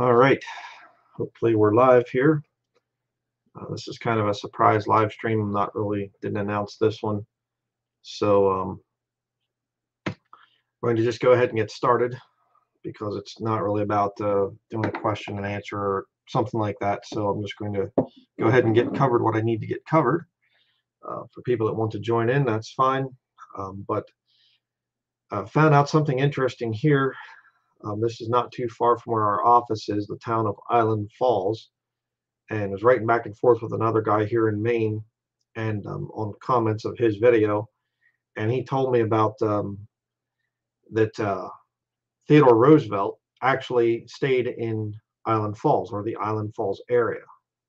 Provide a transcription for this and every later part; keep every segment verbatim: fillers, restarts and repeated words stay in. All right, hopefully we're live here. Uh, this is kind of a surprise live stream. I'm not really, didn't announce this one. So um, I'm going to just go ahead and get started because it's not really about uh, doing a question and answer or something like that. So I'm just going to go ahead and get covered what I need to get covered. Uh, for people that want to join in, that's fine. Um, but I found out something interesting here. Um, this is not too far from where our office is, the town of Island Falls, and was writing back and forth with another guy here in Maine, and um, on comments of his video, and he told me about um, that uh, Theodore Roosevelt actually stayed in Island Falls, or the Island Falls area,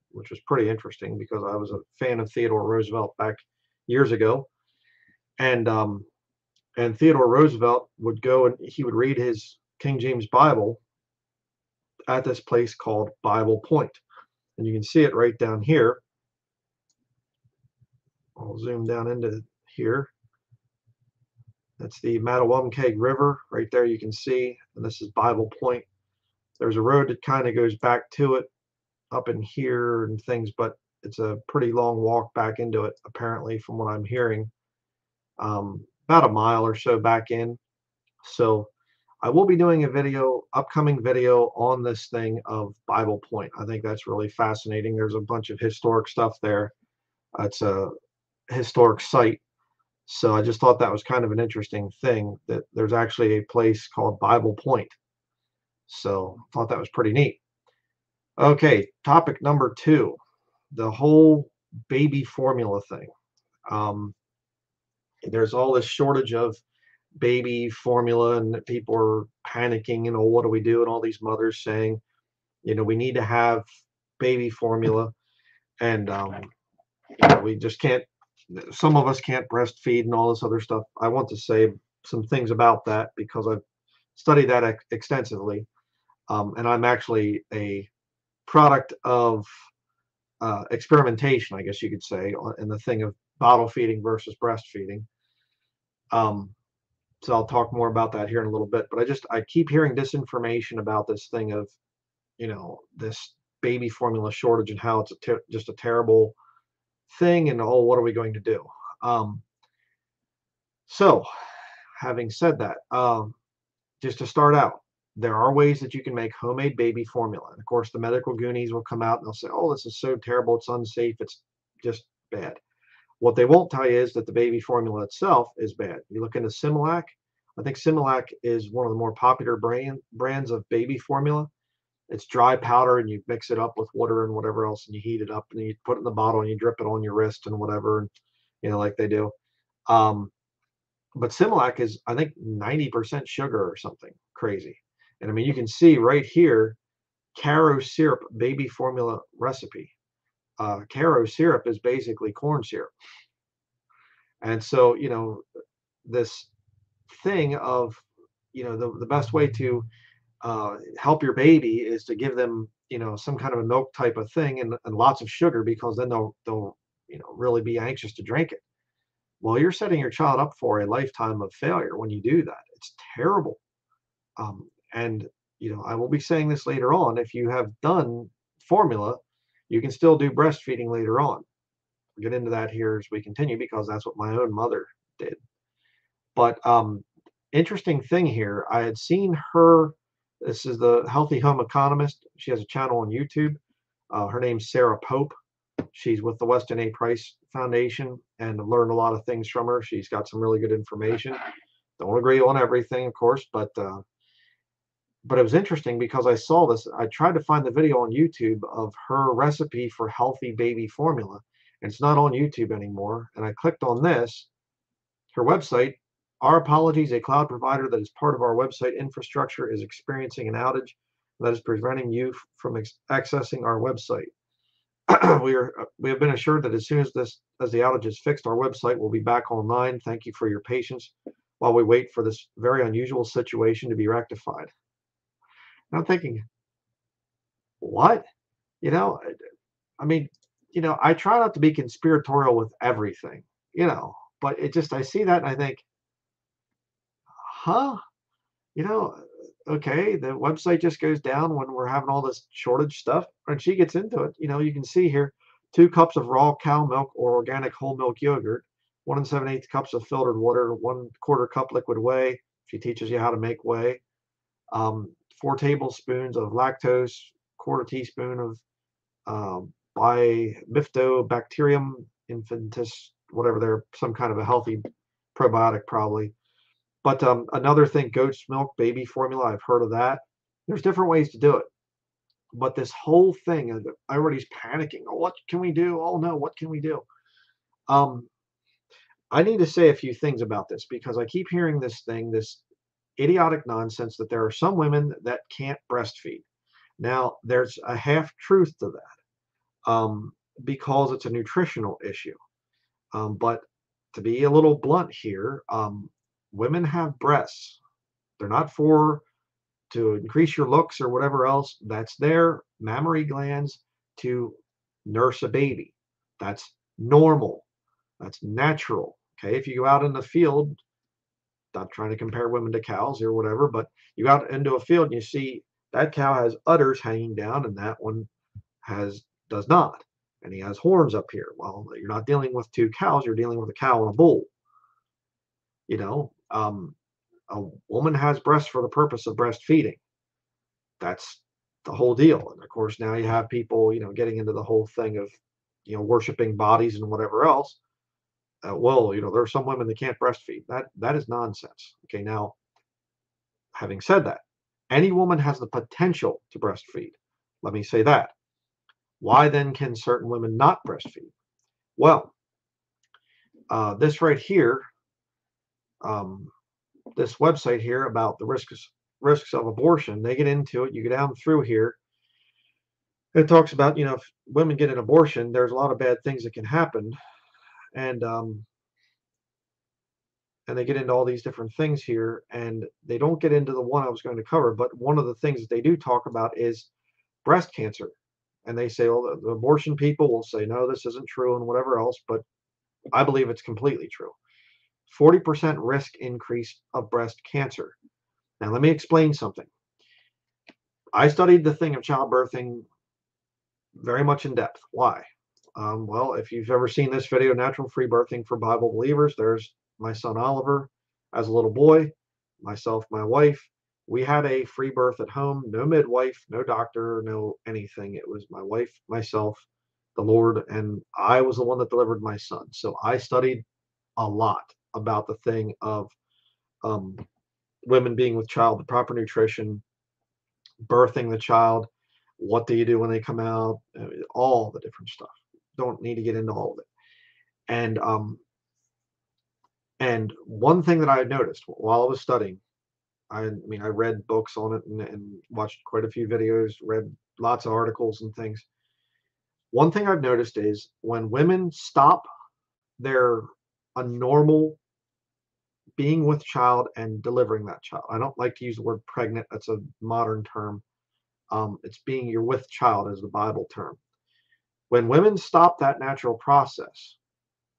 which was pretty interesting because I was a fan of Theodore Roosevelt back years ago, and um, and Theodore Roosevelt would go and he would read his King James Bible at this place called Bible Point. And you can see it right down here. I'll zoom down into here. That's the Mattawamkeg River right there, you can see, and this is Bible Point. There's a road that kind of goes back to it up in here and things, but it's a pretty long walk back into it, apparently, from what I'm hearing. Um, about a mile or so back in. So I will be doing a video, upcoming video on this thing of Bible Point. I think that's really fascinating. There's a bunch of historic stuff there. Uh, it's a historic site. So I just thought that was kind of an interesting thing, that there's actually a place called Bible Point. So I thought that was pretty neat. Okay, topic number two, the whole baby formula thing. Um, there's all this shortage of baby formula, and people are panicking, you know, what do we do? And all these mothers saying, you know, we need to have baby formula, and um, you know, we just can't, some of us can't breastfeed and all this other stuff. I want to say some things about that because I've studied that ex extensively, um, and I'm actually a product of uh, experimentation, I guess you could say, in the thing of bottle feeding versus breastfeeding. Um, So I'll talk more about that here in a little bit, but I just, I keep hearing disinformation about this thing of, you know, this baby formula shortage and how it's a just a terrible thing, and oh, what are we going to do? Um, so having said that, um, just to start out, there are ways that you can make homemade baby formula. And of course the medical goonies will come out and they'll say, oh, this is so terrible, it's unsafe, it's just bad. What they won't tell you is that the baby formula itself is bad. You look into Similac. I think Similac is one of the more popular brand, brands of baby formula. It's dry powder, and you mix it up with water and whatever else, and you heat it up, and you put it in the bottle, and you drip it on your wrist and whatever, and you know, like they do. Um, but Similac is, I think, ninety percent sugar or something crazy. And I mean, you can see right here, Karo syrup baby formula recipe. Uh, Karo syrup is basically corn syrup. And so, you know, this thing of, you know, the, the best way to uh, help your baby is to give them, you know, some kind of a milk type of thing, and, and lots of sugar, because then they'll, they'll, you know, really be anxious to drink it. Well, you're setting your child up for a lifetime of failure when you do that. It's terrible. Um, and, you know, I will be saying this later on, if you have done formula, you can still do breastfeeding later on. We'll get into that here as we continue, because that's what my own mother did. But um, interesting thing here, I had seen her, this is the Healthy Home Economist. She has a channel on YouTube. Uh, her name's Sarah Pope. She's with the Weston A. Price Foundation, and I've learned a lot of things from her. She's got some really good information. Don't agree on everything, of course, but uh, But it was interesting because I saw this. I tried to find the video on YouTube of her recipe for healthy baby formula, and it's not on YouTube anymore. And I clicked on this, her website. Our apologies, a cloud provider that is part of our website infrastructure is experiencing an outage that is preventing you from accessing our website. we are we have been assured that as soon as this as the outage is fixed, our website will be back online. Thank you for your patience while we wait for this very unusual situation to be rectified. And I'm thinking, what? You know, I mean, you know, I try not to be conspiratorial with everything, you know, but it just, I see that and I think, huh? You know, okay, the website just goes down when we're having all this shortage stuff. And she gets into it. You know, you can see here, two cups of raw cow milk or organic whole milk yogurt, one and seven eighths cups of filtered water, one quarter cup liquid whey. She teaches you how to make whey. Um, four tablespoons of lactose, quarter teaspoon of um, Bifidobacterium infantis, whatever they're, some kind of a healthy probiotic probably. But um, another thing, goat's milk, baby formula, I've heard of that. There's different ways to do it. But this whole thing, everybody's panicking. Oh, what can we do? Oh, no, what can we do? Um, I need to say a few things about this because I keep hearing this thing, this idiotic nonsense that there are some women that can't breastfeed. Now, there's a half truth to that um, because it's a nutritional issue. Um, but to be a little blunt here, um, women have breasts. They're not for to increase your looks or whatever else. That's their mammary glands to nurse a baby. That's normal. That's natural. Okay. If you go out in the field, not trying to compare women to cows or whatever, but you go out into a field and you see that cow has udders hanging down and that one has does not. And he has horns up here. Well, you're not dealing with two cows. You're dealing with a cow and a bull. You know, um, a woman has breasts for the purpose of breastfeeding. That's the whole deal. And of course, now you have people, you know, getting into the whole thing of, you know, worshiping bodies and whatever else. Uh, well, you know, there are some women that can't breastfeed. That that is nonsense. Okay, now, having said that, any woman has the potential to breastfeed. Let me say that. Why then can certain women not breastfeed? Well, uh, this right here, um, this website here about the risks risks of abortion, they get into it. You go down through here. It talks about, you know, if women get an abortion, there's a lot of bad things that can happen. And um, and they get into all these different things here, and they don't get into the one I was going to cover. But one of the things that they do talk about is breast cancer. And they say, well, the abortion people will say, no, this isn't true and whatever else. But I believe it's completely true. forty percent risk increase of breast cancer. Now, let me explain something. I studied the thing of childbirthing very much in depth. Why? Um, well, if you've ever seen this video, Natural Free Birthing for Bible Believers, there's my son Oliver as a little boy, myself, my wife. We had a free birth at home, no midwife, no doctor, no anything. It was my wife, myself, the Lord, and I was the one that delivered my son. So I studied a lot about the thing of um, women being with child, the proper nutrition, birthing the child, what do you do when they come out, all the different stuff. Don't need to get into all of it. And, um, and one thing that I noticed while I was studying, I mean, I read books on it and, and watched quite a few videos, read lots of articles and things. One thing I've noticed is when women stop their a normal being with child and delivering that child. I don't like to use the word pregnant. That's a modern term. Um, it's being your with child is the Bible term. When women stop that natural process,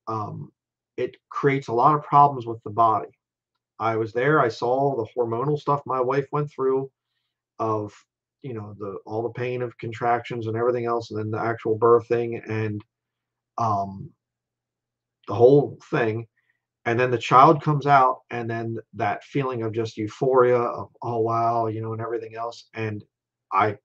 um, it creates a lot of problems with the body. I was there. I saw the hormonal stuff my wife went through of, you know, the all the pain of contractions and everything else, and then the actual birthing and um, the whole thing. And then the child comes out, and then that feeling of just euphoria of, oh, wow, you know, and everything else. And I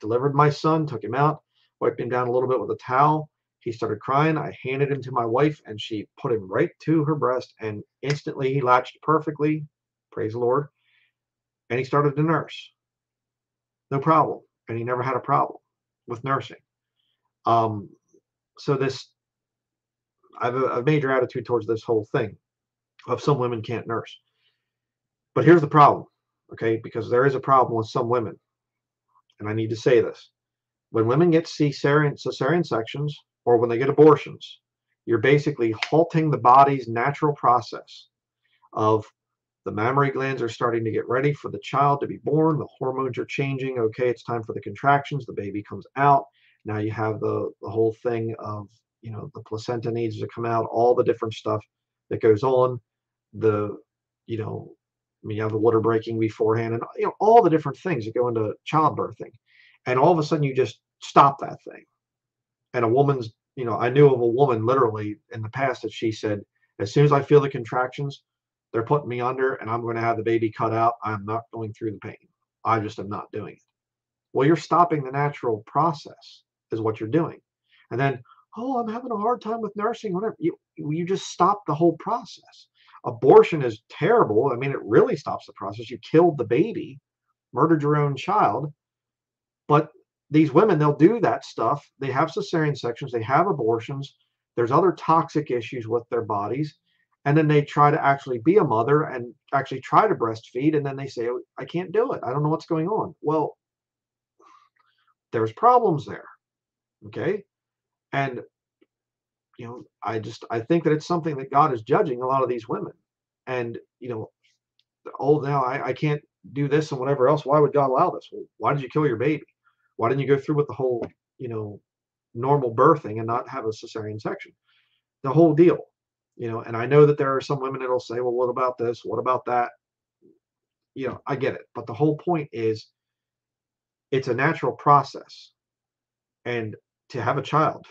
delivered my son, took him out, wiped him down a little bit with a towel. He started crying. I handed him to my wife, and she put him right to her breast, and instantly he latched perfectly, praise the Lord, and he started to nurse. No problem, and he never had a problem with nursing. Um, so this, I have a, a major attitude towards this whole thing of some women can't nurse. But here's the problem, okay, because there is a problem with some women, and I need to say this. When women get cesarean, cesarean sections, or when they get abortions, you're basically halting the body's natural process of the mammary glands are starting to get ready for the child to be born. The hormones are changing. Okay, it's time for the contractions. The baby comes out. Now you have the, the whole thing of, you know, the placenta needs to come out, all the different stuff that goes on. The, you know, I mean, you have the water breaking beforehand, and you know all the different things that go into childbirthing, and all of a sudden you just stop that thing. And a woman's, you know, I knew of a woman literally in the past that she said, as soon as I feel the contractions, they're putting me under, and I'm going to have the baby cut out. I'm not going through the pain. I just am not doing it. Well, you're stopping the natural process, is what you're doing. And then, oh, I'm having a hard time with nursing, whatever. You, you just stop the whole process. Abortion is terrible. I mean, it really stops the process. You killed the baby, murdered your own child. But these women, they'll do that stuff. They have cesarean sections. They have abortions. There's other toxic issues with their bodies. And then they try to actually be a mother and actually try to breastfeed. And then they say, I can't do it. I don't know what's going on. Well, there's problems there. Okay. And, you know, I just, I think that it's something that God is judging a lot of these women. And, you know, oh, now I, I can't do this and whatever else. Why would God allow this? Well, why did you kill your baby? Why didn't you go through with the whole, you know, normal birthing and not have a cesarean section? The whole deal. You know, and I know that there are some women that'll say, well, what about this? What about that? You know, I get it. But the whole point is it's a natural process. And to have a child,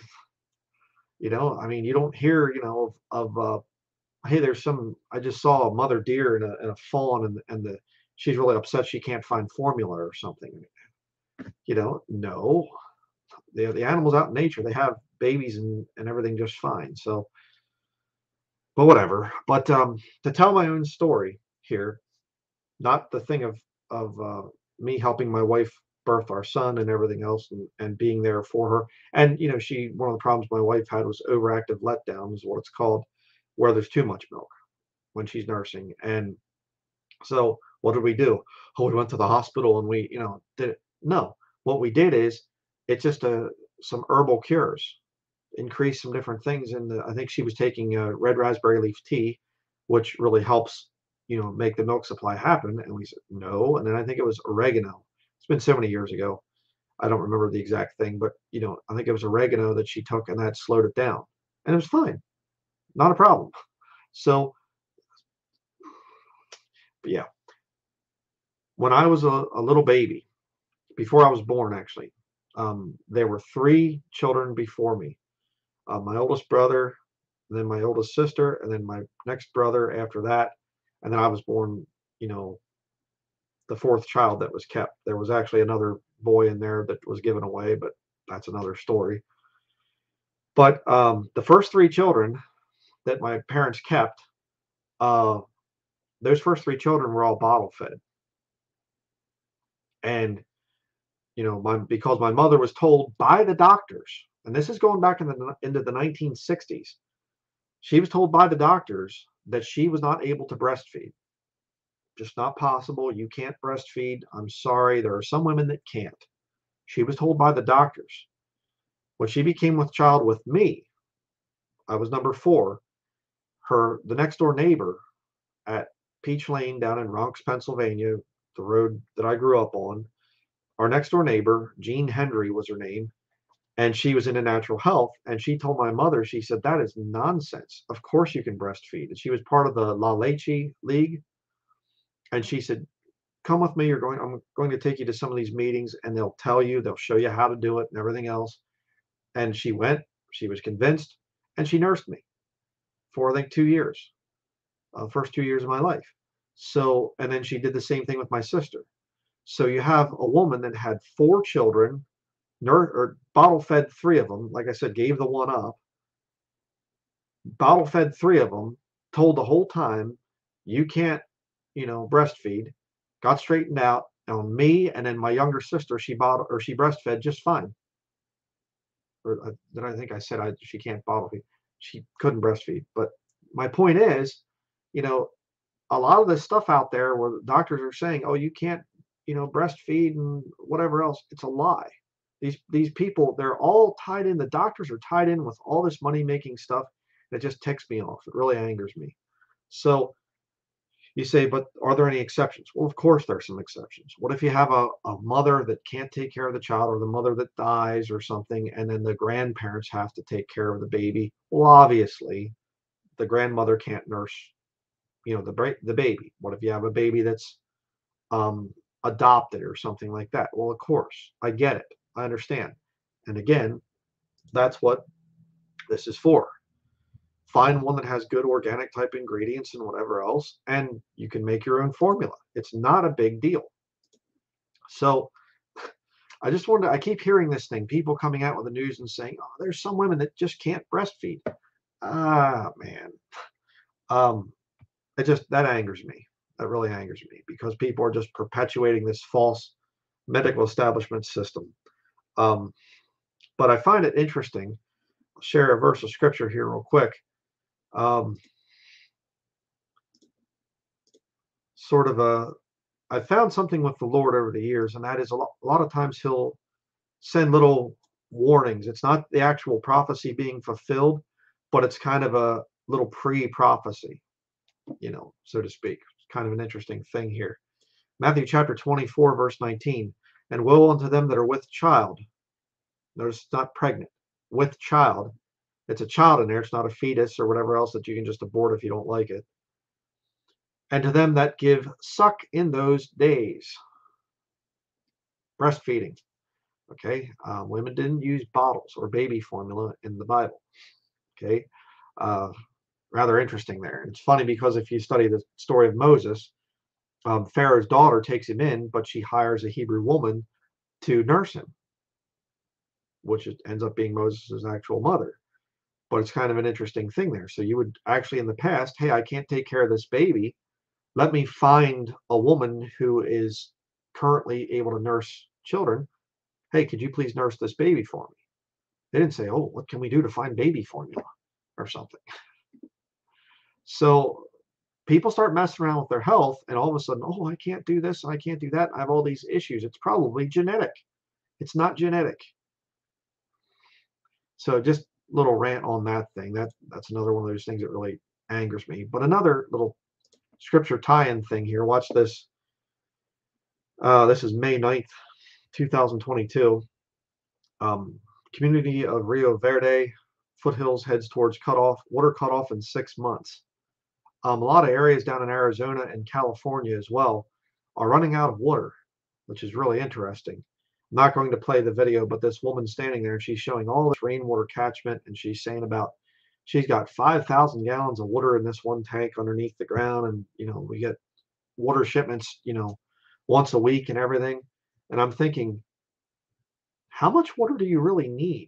you know, I mean, you don't hear, you know, of, of uh, hey, there's some, I just saw a mother deer and a, and a fawn and, and the, she's really upset she can't find formula or something. You know, no, the, the animals out in nature, they have babies and, and everything just fine. So. But whatever. But um, to tell my own story here, not the thing of of uh, me helping my wife birth our son and everything else, and, and being there for her. And you know, she one of the problems my wife had was overactive letdown, is what it's called, where there's too much milk when she's nursing. And so, what did we do? Oh, we went to the hospital and we, you know, did it. No, what we did is it's just a some herbal cures. Increase some different things, and I think she was taking a red raspberry leaf tea, which really helps, you know, make the milk supply happen. And we said no, and then I think it was oregano. It's been so many years ago, I don't remember the exact thing, but you know, I think it was oregano that she took, and that slowed it down, and it was fine, not a problem. So, but yeah, when I was a, a little baby, before I was born, actually, um, there were three children before me. Uh, my oldest brother, then my oldest sister, and then my next brother after that. And then I was born, you know, the fourth child that was kept. There was actually another boy in there that was given away, but that's another story. But um, the first three children that my parents kept, uh, those first three children were all bottle fed. And, you know, my, because my mother was told by the doctors, and this is going back in the, into the nineteen sixties. She was told by the doctors that she was not able to breastfeed. Just not possible. You can't breastfeed. I'm sorry. There are some women that can't. She was told by the doctors. When she became with child with me, I was number four. Her, the next door neighbor at Peach Lane down in Ronks, Pennsylvania, the road that I grew up on, our next door neighbor, Jean Hendry was her name. And she was into natural health, and she told my mother, she said, that is nonsense. Of course you can breastfeed. And she was part of the La Leche League. And she said, come with me. You're going, I'm going to take you to some of these meetings, and they'll tell you, they'll show you how to do it and everything else. And she went, she was convinced, and she nursed me for, I think, two years, uh, first two years of my life. So, and then she did the same thing with my sister. So you have a woman that had four children, Nur or bottle fed three of them, like I said, gave the one up, bottle fed three of them, told the whole time, you can't, you know, breastfeed, got straightened out on me. And then my younger sister, she bottle or she breastfed just fine. Or uh, then I think I said, I, she can't bottle feed. She couldn't breastfeed. But my point is, you know, a lot of this stuff out there where doctors are saying, oh, you can't, you know, breastfeed and whatever else. It's a lie. These these people, they're all tied in. The doctors are tied in with all this money-making stuff. That just ticks me off. It really angers me. So you say, but are there any exceptions? Well, of course there are some exceptions. What if you have a, a mother that can't take care of the child, or the mother that dies or something, and then the grandparents have to take care of the baby? Well, obviously, the grandmother can't nurse you know, the the baby. What if you have a baby that's um, adopted or something like that? Well, of course, I get it. I understand. And again, that's what this is for. Find one that has good organic type ingredients and whatever else, and you can make your own formula. It's not a big deal. So I just wonder, I keep hearing this thing, people coming out with the news and saying, oh, there's some women that just can't breastfeed. Ah, man. Um, it just, that angers me. That really angers me, because people are just perpetuating this false medical establishment system. Um, but I find it interesting. I'll share a verse of scripture here real quick. Um, sort of a, I found something with the Lord over the years, and that is a lot, a lot of times he'll send little warnings. It's not the actual prophecy being fulfilled, but it's kind of a little pre-prophecy, you know, so to speak. It's kind of an interesting thing here. Matthew chapter twenty-four, verse nineteen, and woe unto them that are with child. Notice it's not pregnant, with child. It's a child in there. It's not a fetus or whatever else that you can just abort if you don't like it. And to them that give suck in those days. Breastfeeding. Okay. Uh, women didn't use bottles or baby formula in the Bible. Okay. Uh, rather interesting there. It's funny because if you study the story of Moses, um, Pharaoh's daughter takes him in, but she hires a Hebrew woman to nurse him, which ends up being Moses' actual mother. But it's kind of an interesting thing there. So you would actually in the past, hey, I can't take care of this baby. Let me find a woman who is currently able to nurse children. Hey, could you please nurse this baby for me? They didn't say, oh, what can we do to find baby formula or something? So people start messing around with their health, and all of a sudden, oh, I can't do this, and I can't do that. I have all these issues. It's probably genetic. It's not genetic. So just little rant on that thing. That, that's another one of those things that really angers me. But another little scripture tie-in thing here. Watch this. Uh, this is May ninth, two thousand twenty-two. Um, community of Rio Verde, foothills heads towards cutoff, water cutoff in six months. Um, a lot of areas down in Arizona and California as well are running out of water, which is really interesting. I'm not going to play the video, but this woman standing there, she's showing all this rainwater catchment, and she's saying about, she's got five thousand gallons of water in this one tank underneath the ground. And, you know, we get water shipments, you know, once a week and everything. And I'm thinking, how much water do you really need?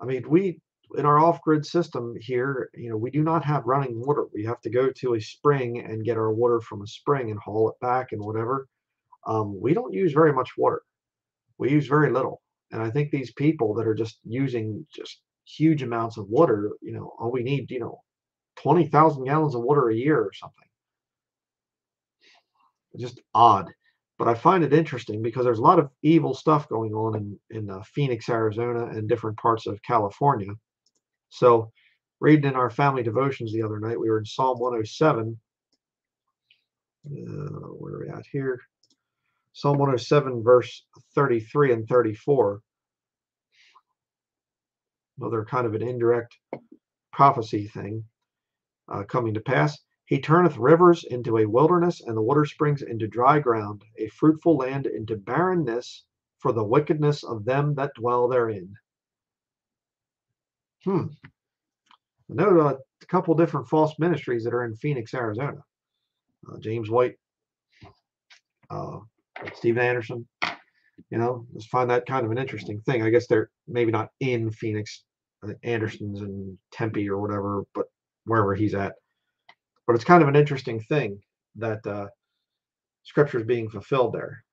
I mean, we, in our off-grid system here, you know, we do not have running water. We have to go to a spring and get our water from a spring and haul it back and whatever. Um, we don't use very much water. We use very little. And I think these people that are just using just huge amounts of water, you know, all we need, you know, twenty thousand gallons of water a year or something. Just odd. But I find it interesting because there's a lot of evil stuff going on in, in uh, Phoenix, Arizona, and different parts of California. So reading in our family devotions the other night, we were in Psalm one oh seven. Uh, where are we at here? Psalm one oh seven, verse thirty-three and thirty-four. Another kind of an indirect prophecy thing uh, coming to pass. He turneth rivers into a wilderness, and the water springs into dry ground, a fruitful land into barrenness, for the wickedness of them that dwell therein. Hmm. I know uh, a couple different false ministries that are in Phoenix, Arizona. Uh, James White. Uh, Stephen Anderson, you know, just find that kind of an interesting thing. I guess they're maybe not in Phoenix, Anderson's in Tempe or whatever, but wherever he's at. But it's kind of an interesting thing that uh, scripture is being fulfilled there.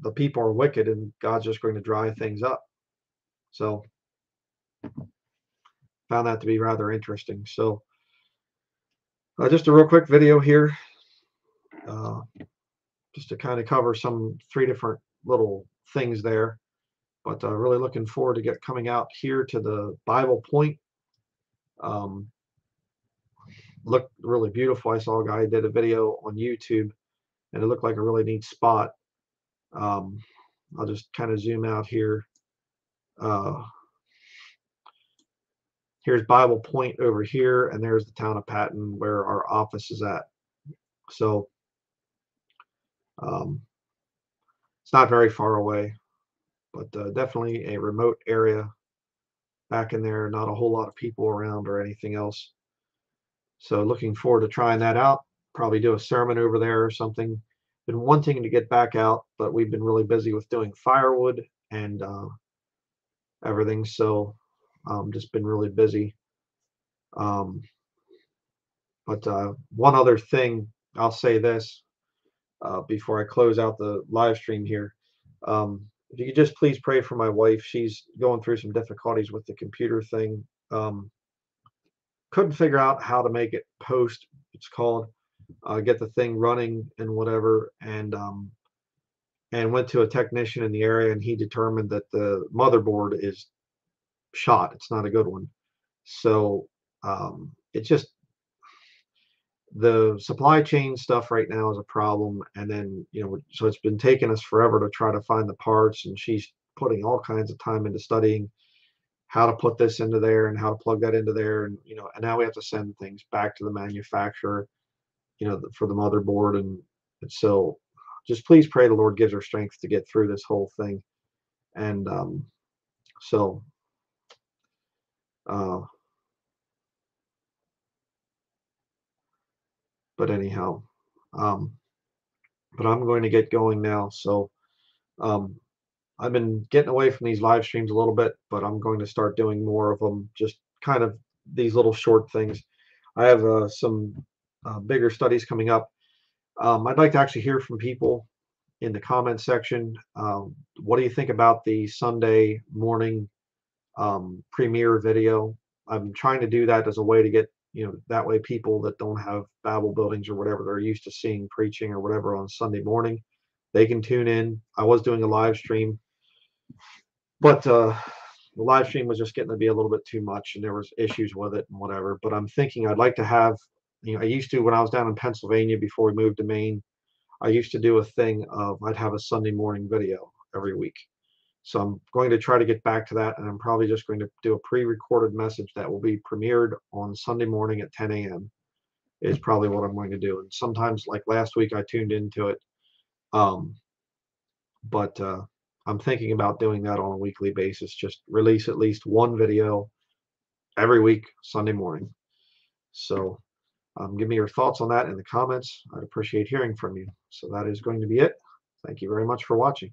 The people are wicked, and God's just going to dry things up. So found that to be rather interesting. So uh, just a real quick video here. Uh, just to kind of cover some three different little things there. But uh, really looking forward to get coming out here to the Bible Point. Um, looked really beautiful. I saw a guy did a video on YouTube, and it looked like a really neat spot. Um, I'll just kind of zoom out here. Uh, Here's Bible Point over here, and there's the town of Patton where our office is at. So um, it's not very far away, but uh, definitely a remote area back in there, not a whole lot of people around or anything else. So looking forward to trying that out. Probably do a sermon over there or something. Been wanting to get back out, but we've been really busy with doing firewood and uh, everything. So um, just been really busy. Um, but uh, one other thing, I'll say this uh, before I close out the live stream here. Um, if you could just please pray for my wife. She's going through some difficulties with the computer thing. Um, couldn't figure out how to make it post, it's called, uh, get the thing running and whatever. And, um, and went to a technician in the area, and he determined that the motherboard is shot. It's not a good one. So um, it's just, the supply chain stuff right now is a problem. And then, you know, so it's been taking us forever to try to find the parts, and she's putting all kinds of time into studying how to put this into there and how to plug that into there. And, you know, and now we have to send things back to the manufacturer, you know, for the motherboard. And, and so just please pray the Lord gives her strength to get through this whole thing. And um, so, uh, but anyhow, um, but I'm going to get going now. So um, I've been getting away from these live streams a little bit, but I'm going to start doing more of them, just kind of these little short things. I have uh, some uh, bigger studies coming up. Um, I'd like to actually hear from people in the comment section. Um, what do you think about the Sunday morning um, premiere video? I'm trying to do that as a way to get, you know, that way people that don't have Bible buildings or whatever, they're used to seeing preaching or whatever on Sunday morning, they can tune in. I was doing a live stream, but uh, the live stream was just getting to be a little bit too much, and there was issues with it and whatever. But I'm thinking I'd like to have, you know, I used to, when I was down in Pennsylvania before we moved to Maine, I used to do a thing of I'd have a Sunday morning video every week. So I'm going to try to get back to that, and I'm probably just going to do a pre-recorded message that will be premiered on Sunday morning at ten A M is probably what I'm going to do. And sometimes, like last week, I tuned into it. Um, but uh, I'm thinking about doing that on a weekly basis, just release at least one video every week, Sunday morning. So um, give me your thoughts on that in the comments. I'd appreciate hearing from you. So that is going to be it. Thank you very much for watching.